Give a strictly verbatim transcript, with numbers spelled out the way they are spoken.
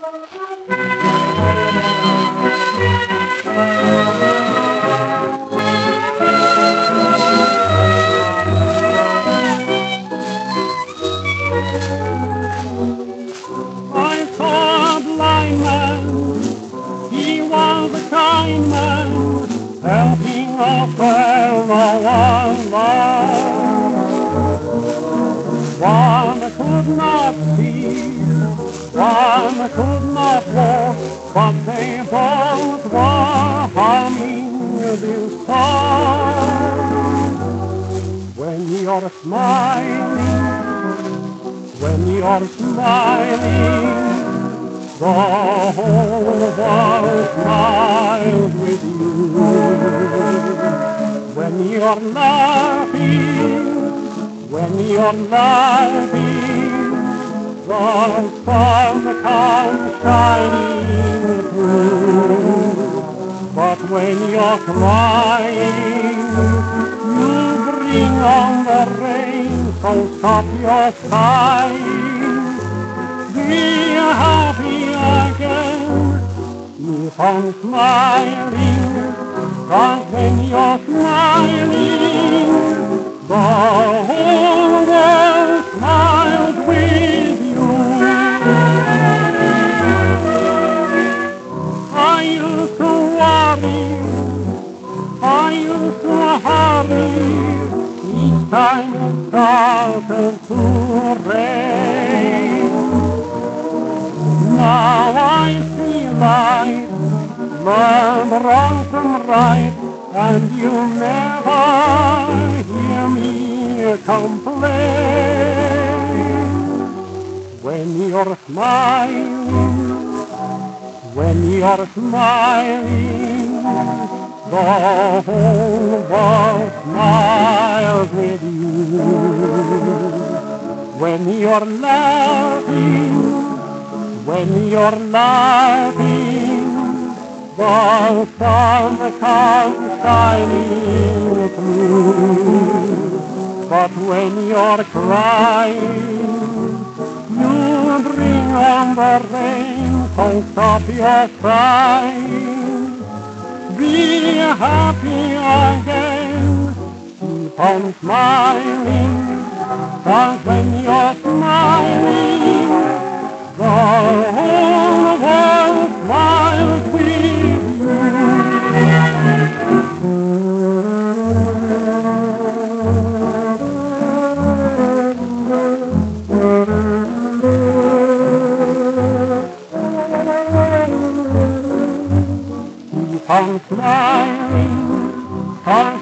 I saw a blind man, he was a kind man, helping a fellow along. One could not see, one could not walk, but they both were humming this song. When you're smiling, when you're smiling, the whole world smiles with you. When you're laughing, when you're laughing, the sun comes shining through. But when you're crying, you bring on the rain, so stop your crying. Be happy again. Keep on smiling, 'cause when you're smiling, the whole world smiles with you. I used to worry, I used to hurry, each time it started to rain. Now I see light, learn wrong from right, and you'll never hear me complain. When you're smiling, when you're smiling, the whole world smiles with you. When you're laughing, when you're laughing, the sun comes shining through. But when you're crying, you bring on the rain. Don't stop your crying. Be happy again. Keep on smiling, 'cause when you're smiling, the whole world smiles with you. Keep on smiling, 'cause